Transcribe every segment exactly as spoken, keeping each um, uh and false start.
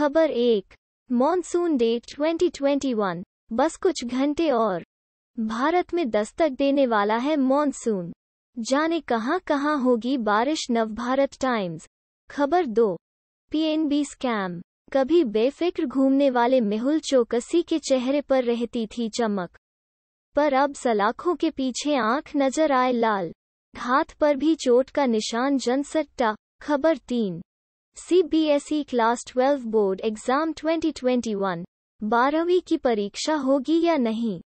खबर एक, monsoon day twenty twenty one, बस कुछ घंटे और भारत में दस्तक देने वाला है मॉनसून। जाने कहां कहां होगी बारिश। नवभारत टाइम्स। खबर दो, पीएनबी स्कैम। कभी बेफिक्र घूमने वाले मेहुल चौकसी के चेहरे पर रहती थी चमक, पर अब सलाखों के पीछे आंख नजर आए लाल, हाथ पर भी चोट का निशान जनसट्टा। खबर तीन, CBSE class twelve board exam twenty twenty one, बारहवीं की परीक्षा होगी या नहीं।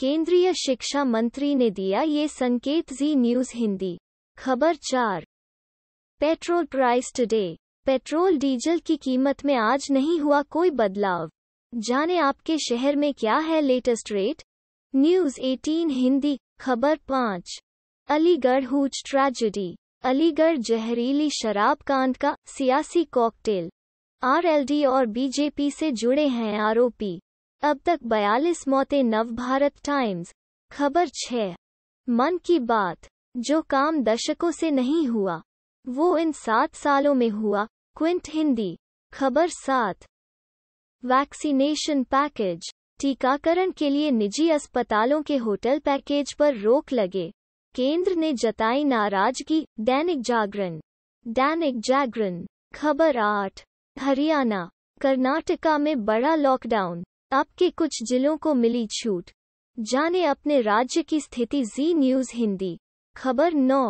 केंद्रीय शिक्षा मंत्री ने दिया ये संकेत। ज़ी न्यूज़ हिंदी। खबर चार, petrol price today. Petrol diesel की कीमत में आज नहीं हुआ कोई बदलाव। जाने आपके शहर में क्या है latest rate. News eighteen Hindi. खबर पाँच, अलीगढ़ हुज ट्रेजेडी। अलीगढ़ जहरीली शराब कांड का सियासी कॉकटेल। आरएलडी और बीजेपी से जुड़े हैं आरोपी। अब तक बयालीस मौतें। नवभारत टाइम्स। खबर छह, मन की बात। जो काम दशकों से नहीं हुआ वो इन सात सालों में हुआ। क्विंट हिंदी। खबर सात, वैक्सीनेशन पैकेज। टीकाकरण के लिए निजी अस्पतालों के होटल पैकेज पर रोक लगे, केंद्र ने जताई नाराजगी। दैनिक जागरण। दैनिक जागरण। खबर आठ, हरियाणा कर्नाटका में बड़ा लॉकडाउन, अब के कुछ जिलों को मिली छूट। जाने अपने राज्य की स्थिति। ज़ी न्यूज़ हिंदी। खबर नौ,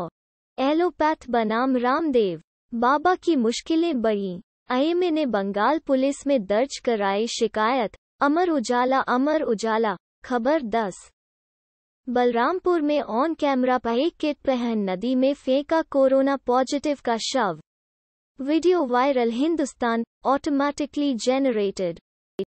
एलोपैथ बनाम रामदेव, बाबा की मुश्किलें बढ़ीं, आईएमए ने बंगाल पुलिस में दर्ज कराई शिकायत। अमर उजाला। अमर उजाला। खबर दस, बलरामपुर में ऑन कैमरा पर एक किट पहन नदी में फेंका कोरोना पॉजिटिव का शव, video viral. Hindustan. Automatically generated.